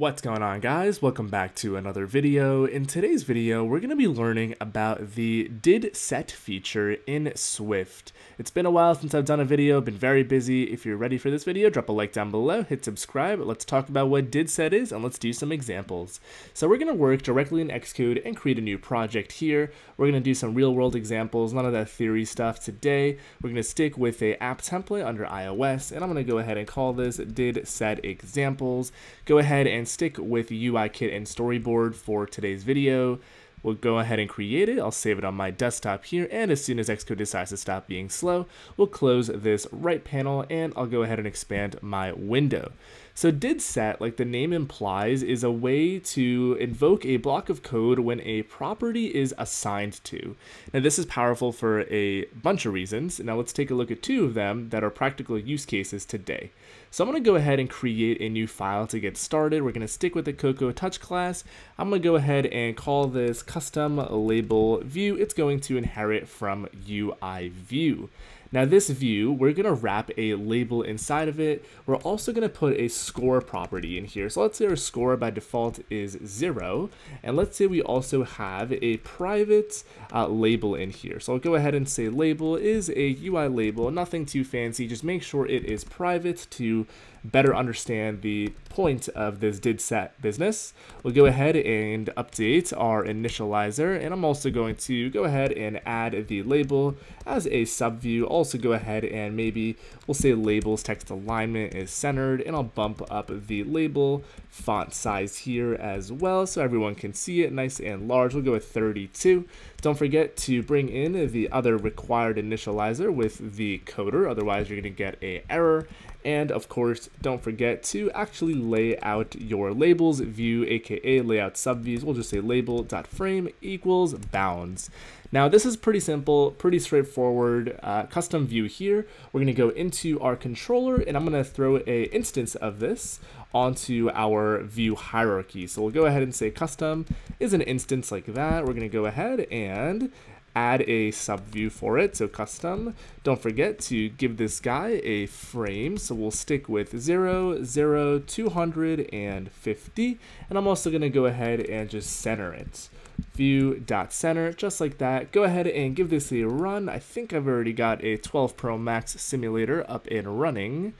What's going on, guys? Welcome back to another video. In today's video, we're going to be learning about the didSet feature in Swift. It's been a while since I've done a video, been very busy. If you're ready for this video, drop a like down below, hit subscribe. Let's talk about what didSet is and let's do some examples. So we're going to work directly in Xcode and create a new project here. We're going to do some real world examples, none of that theory stuff today. We're going to stick with a app template under iOS, and I'm going to go ahead and call this didSet examples. Go ahead and stick with UIKit and storyboard for today's video. We'll go ahead and create it. I'll save it on my desktop here, and as soon as Xcode decides to stop being slow, we'll close this right panel and I'll go ahead and expand my window. So didSet, like the name implies, is a way to invoke a block of code when a property is assigned to. Now this is powerful for a bunch of reasons. Now let's take a look at two of them that are practical use cases today. So I'm going to go ahead and create a new file to get started. We're going to stick with the Cocoa Touch class. I'm going to go ahead and call this custom label view. It's going to inherit from UIView. Now this view, we're going to wrap a label inside of it. We're also going to put a score property in here. So let's say our score by default is 0. And let's say we also have a private label in here. So I'll go ahead and say label is a UI label, nothing too fancy. Just make sure it is private to better understand the point of this didSet business. We'll go ahead and update our initializer, and I'm also going to go ahead and add the label as a subview. Also go ahead and maybe we'll say labels text alignment is centered, and I'll bump up the label font size here as well so everyone can see it nice and large. We'll go with 32. Don't forget to bring in the other required initializer with the coder, otherwise you're going to get an error. And of course, don't forget to actually lay out your labels view, aka layout subviews. We'll just say label.frame equals bounds. Now this is pretty simple, pretty straightforward custom view here. We're gonna go into our controller, and I'm gonna throw a instance of this onto our view hierarchy. So we'll go ahead and say custom is an instance like that. We're gonna go ahead and add a subview for it. So custom, don't forget to give this guy a frame. So we'll stick with 0, 250. And I'm also gonna go ahead and just center it. View.center, just like that. Go ahead and give this a run. I think I've already got a 12 Pro Max simulator up and running.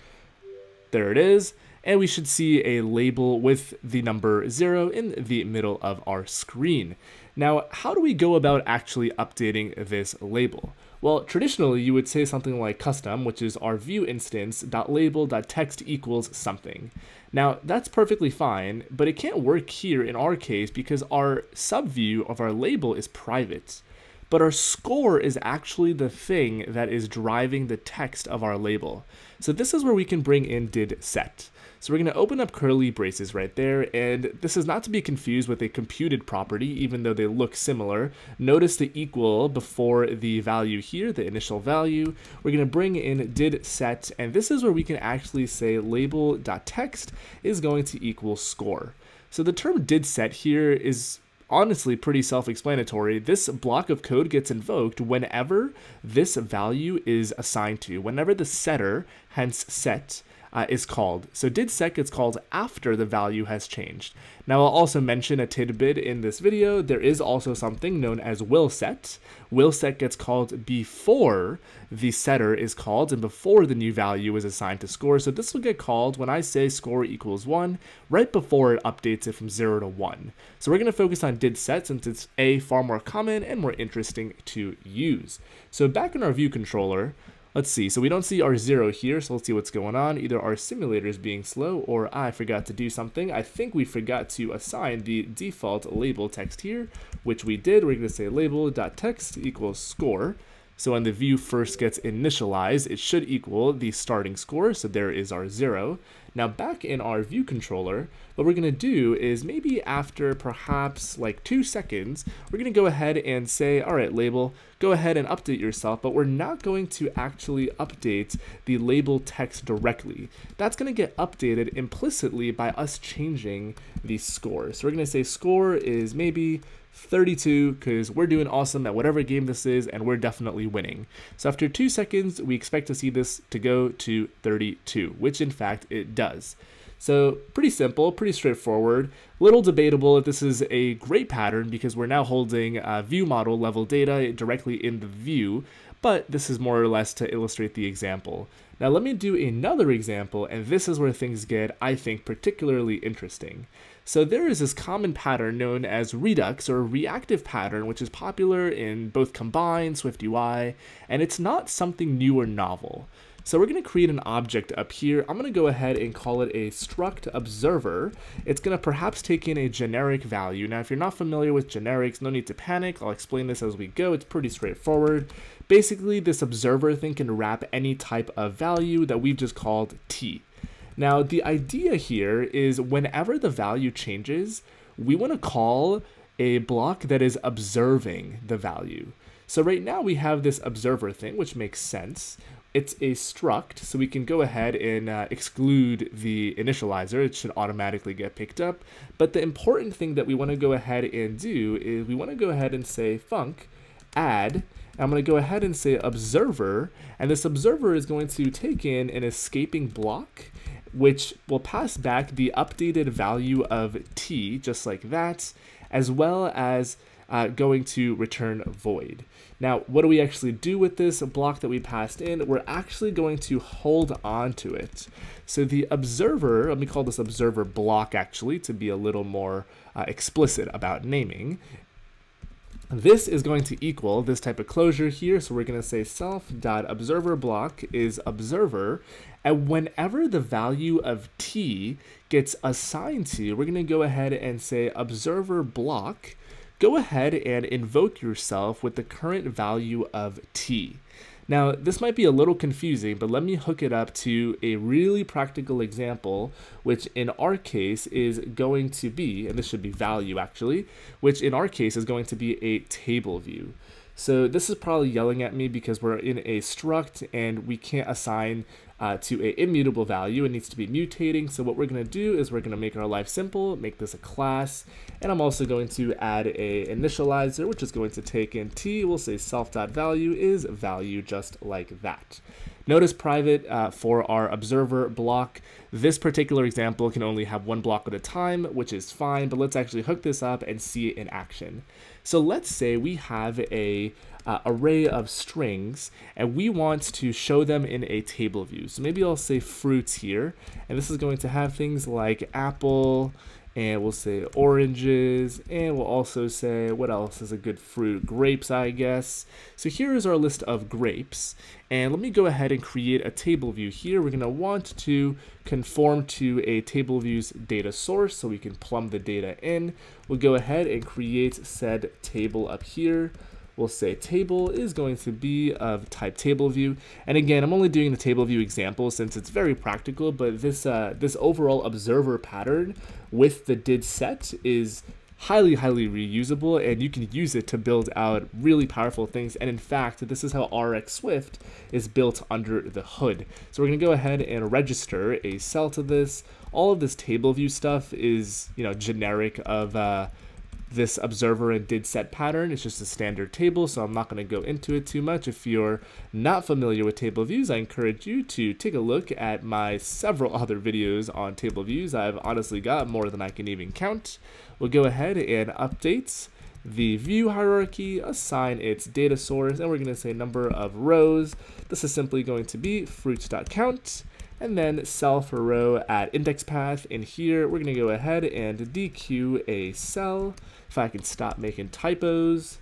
There it is. And we should see a label with the number 0 in the middle of our screen. Now, how do we go about actually updating this label? Well, traditionally, you would say something like custom, which is our view instance.label.text equals something. Now, that's perfectly fine, but it can't work here in our case because our subview of our label is private. But our score is actually the thing that is driving the text of our label. So this is where we can bring in didSet. So we're gonna open up curly braces right there, and this is not to be confused with a computed property, even though they look similar. Notice the equal before the value here, the initial value. We're gonna bring in didSet, and this is where we can actually say label.text is going to equal score. So the term didSet here is honestly pretty self-explanatory. This block of code gets invoked whenever this value is assigned to, whenever the setter, hence set, is called. So didSet gets called after the value has changed. Now I'll also mention a tidbit in this video. There is also something known as willSet. WillSet gets called before the setter is called and before the new value is assigned to score. So this will get called when I say score equals 1, right before it updates it from 0 to 1. So we're going to focus on didSet since it's A, far more common and more interesting to use. So back in our view controller, let's see, so we don't see our 0 here, so let's see what's going on. Either our simulator is being slow or I forgot to do something. I think we forgot to assign the default label text here, which we did. We're going to say label.text equals score. So when the view first gets initialized, it should equal the starting score, so there is our 0. Now back in our view controller, what we're going to do is maybe after perhaps like 2 seconds, we're going to go ahead and say, all right, label, go ahead and update yourself, but we're not going to actually update the label text directly. That's going to get updated implicitly by us changing the score. So we're going to say score is maybe 32 because we're doing awesome at whatever game this is and we're definitely winning. So after 2 seconds, we expect to see this to go to 32, which in fact it does. does. So pretty simple, pretty straightforward. Little debatable if this is a great pattern because we're now holding view model level data directly in the view, but this is more or less to illustrate the example. Now let me do another example, and this is where things get, I think, particularly interesting. So there is this common pattern known as Redux, or reactive pattern, which is popular in both Combine, SwiftUI, and it's not something new or novel. So we're going to create an object up here. I'm going to go ahead and call it a struct observer. It's going to perhaps take in a generic value. Now, if you're not familiar with generics, no need to panic. I'll explain this as we go. It's pretty straightforward. Basically, this observer thing can wrap any type of value that we've just called t. Now, the idea here is whenever the value changes, we want to call a block that is observing the value. So right now we have this observer thing, which makes sense. It's a struct, so we can go ahead and exclude the initializer. It should automatically get picked up. But the important thing that we want to go ahead and do is we want to go ahead and say func add. I'm going to go ahead and say observer, and this observer is going to take in an escaping block, which will pass back the updated value of t, just like that, as well as going to return void. Now, what do we actually do with this block that we passed in? We're actually going to hold on to it. So the observer, let me call this observer block actually to be a little more explicit about naming. This is going to equal this type of closure here. So we're going to say self.observer block is observer. And whenever the value of t gets assigned to, we're going to go ahead and say observer block. Go ahead and invoke yourself with the current value of t. Now, this might be a little confusing, but let me hook it up to a really practical example, which in our case is going to be, and this should be value actually, which in our case is going to be a table view. So this is probably yelling at me because we're in a struct and we can't assign to an immutable value. It needs to be mutating. So what we're going to do is we're going to make our life simple, make this a class. And I'm also going to add a initializer, which is going to take in t. We'll say self.value is value, just like that. Notice private for our observer block. This particular example can only have one block at a time, which is fine, but let's actually hook this up and see it in action. So let's say we have a array of strings, and we want to show them in a table view. So maybe I'll say fruits here, and this is going to have things like apple, and we'll say oranges, and we'll also say, what else is a good fruit? Grapes, I guess. So here is our list of grapes, and let me go ahead and create a table view here. We're going to want to conform to a table view's data source so we can plumb the data in. We'll go ahead and create said table up here. We'll say table is going to be of type table view. And again, I'm only doing the table view example since it's very practical, but this this overall observer pattern with the didSet is highly reusable, and you can use it to build out really powerful things. And in fact, this is how RxSwift is built under the hood. So we're going to go ahead and register a cell to this. All of this table view stuff is, you know, generic of this observer and didSet pattern. It's just a standard table, so I'm not going to go into it too much. If you're not familiar with table views, I encourage you to take a look at my several other videos on table views. I've honestly got more than I can even count. We'll go ahead and update the view hierarchy, assign its data source, and we're going to say number of rows. This is simply going to be fruits.count, and then cell for row at index path. In here, we're going to go ahead and dequeue a cell. If I can stop making typos,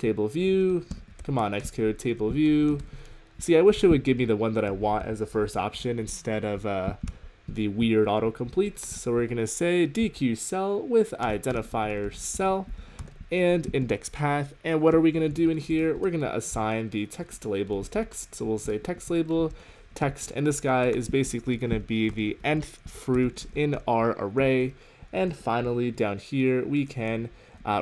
table view, come on Xcode, table view. See, I wish it would give me the one that I want as the first option instead of the weird autocompletes. So we're going to say dequeue cell with identifier cell and index path. And what are we going to do in here? We're going to assign the text labels text. So we'll say text label text, and this guy is basically going to be the nth fruit in our array. And finally down here we can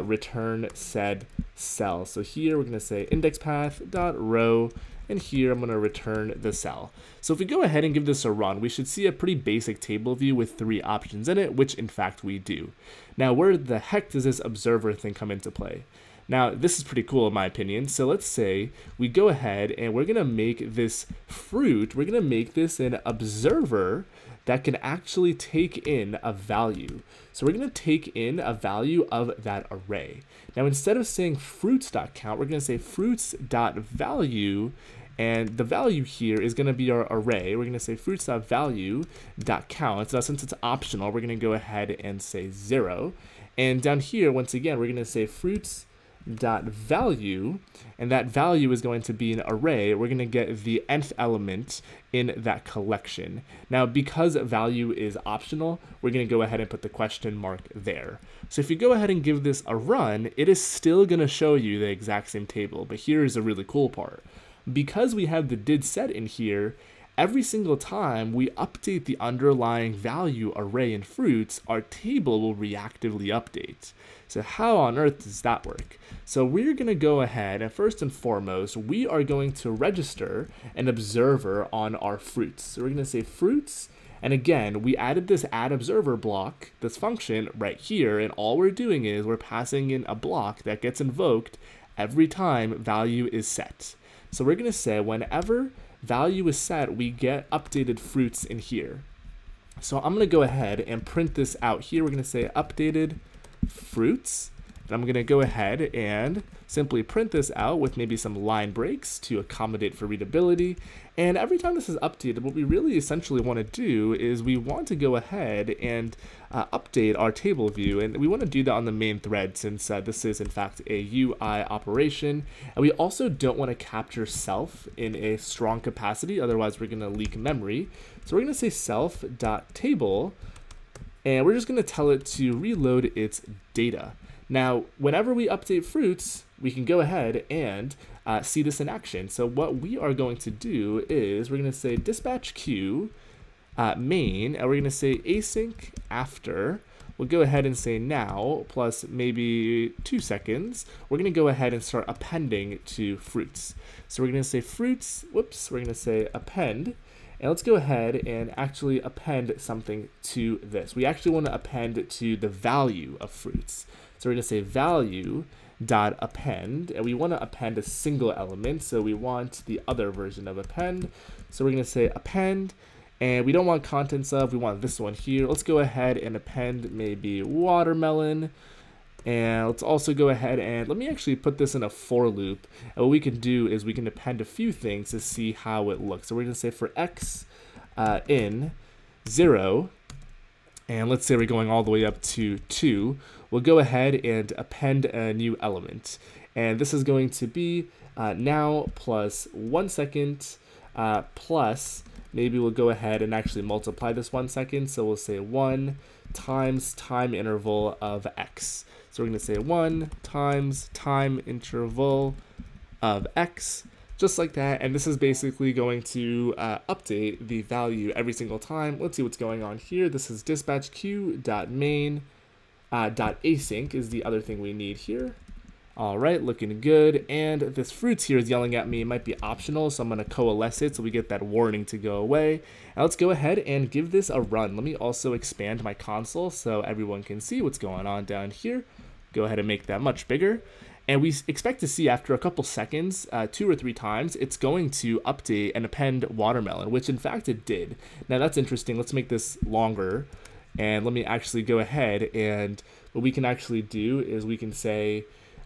return said cell. So here we're going to say index path dot row, and here I'm going to return the cell. So if we go ahead and give this a run, we should see a pretty basic table view with three options in it, which in fact we do. Now, where the heck does this observer thing come into play? Now, this is pretty cool in my opinion. So let's say we go ahead and we're going to make this fruit, we're going to make this an observer that can actually take in a value. So we're going to take in a value of that array. Now, instead of saying fruits.count, we're going to say fruits.value, and the value here is going to be our array. We're going to say fruits.value.count. Now, since it's optional, we're going to go ahead and say 0. And down here, once again, we're going to say fruits.value, and that value is going to be an array. We're going to get the nth element in that collection. Now, because value is optional, we're going to go ahead and put the question mark there. So if you go ahead and give this a run, it is still going to show you the exact same table. But here's the really cool part. Because we have the didSet in here, every single time we update the underlying value array in fruits, our table will reactively update. So how on earth does that work? So we're going to go ahead and first and foremost, we are going to register an observer on our fruits. So we're going to say fruits. And again, we added this add observer block, this function right here. And all we're doing is we're passing in a block that gets invoked every time value is set. So we're going to say whenever value is set, we get updated fruits in here. So I'm going to go ahead and print this out here. We're going to say updated fruits, and I'm going to go ahead and simply print this out with maybe some line breaks to accommodate for readability. And every time this is updated, what we really essentially want to do is we want to go ahead and update our table view, and we want to do that on the main thread, since this is in fact a UI operation. And we also don't want to capture self in a strong capacity, otherwise we're going to leak memory. So we're going to say self.table, and we're just going to tell it to reload its data. Now, whenever we update fruits, we can go ahead and see this in action. So what we are going to do is we're going to say dispatch queue main, and we're going to say async after. We'll go ahead and say now plus maybe 2 seconds. We're going to go ahead and start appending to fruits. So we're going to say fruits, whoops, we're going to say append. And let's go ahead and actually append something to this. We actually want to append to the value of fruits. So we're going to say value.append, and we want to append a single element, so we want the other version of append. So we're going to say append, and we don't want contents of, we want this one here. Let's go ahead and append maybe watermelon. And let's also go ahead and let me actually put this in a for loop. And what we can do is we can append a few things to see how it looks. So we're going to say for x in 0, and let's say we're going all the way up to 2, we'll go ahead and append a new element. And this is going to be now plus 1 second plus maybe we'll go ahead and actually multiply this 1 second. So we'll say 1 times time interval of x. So we're going to say 1 times time interval of x, just like that. And this is basically going to update the value every single time. Let's see what's going on here. This is dispatch queue.main .async is the other thing we need here. All right, looking good. And this fruits here is yelling at me. It might be optional, so I'm going to coalesce it so we get that warning to go away. Now let's go ahead and give this a run. Let me also expand my console so everyone can see what's going on down here. Go ahead and make that much bigger. And we expect to see after a couple seconds, 2 or 3 times, it's going to update and append watermelon, which in fact it did. Now that's interesting. Let's make this longer. And let me actually go ahead, and what we can actually do is we can say,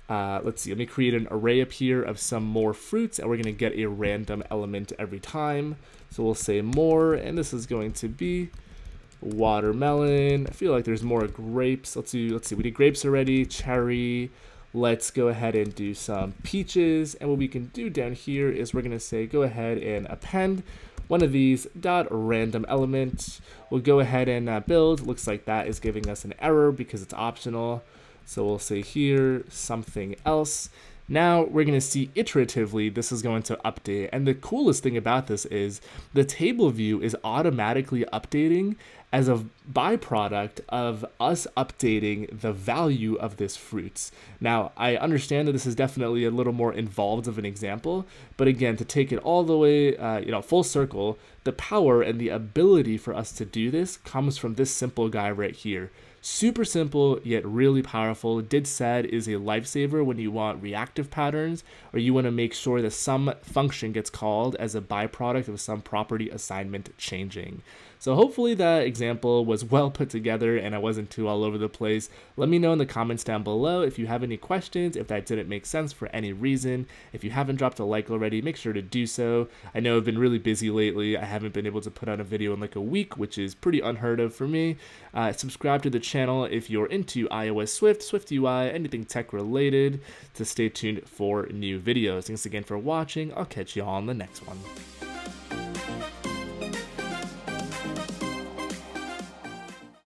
let's see, let me create an array up here of some more fruits, and we're going to get a random element every time. So we'll say more, and this is going to be watermelon. I feel like there's more grapes. Let's see, we did grapes already, cherry. Let's go ahead and do some peaches. And what we can do down here is we're going to say, go ahead and append one of these dot random element. We'll go ahead and build. Looks like that is giving us an error because it's optional. So we'll say here something else. Now we're going to see iteratively this is going to update. And the coolest thing about this is the table view is automatically updating as a byproduct of us updating the value of this fruits. Now, I understand that this is definitely a little more involved of an example, but again, to take it all the way, full circle, the power and the ability for us to do this comes from this simple guy right here. Super simple, yet really powerful. didSet is a lifesaver when you want reactive patterns, or you want to make sure that some function gets called as a byproduct of some property assignment changing. So hopefully that example was well put together and I wasn't too all over the place. Let me know in the comments down below if you have any questions, if that didn't make sense for any reason. If you haven't dropped a like already, make sure to do so. I know I've been really busy lately. I haven't been able to put out a video in like a week, which is pretty unheard of for me. Subscribe to the channel if you're into iOS Swift, SwiftUI, anything tech related, to stay tuned for new videos. Thanks again for watching. I'll catch you all on the next one.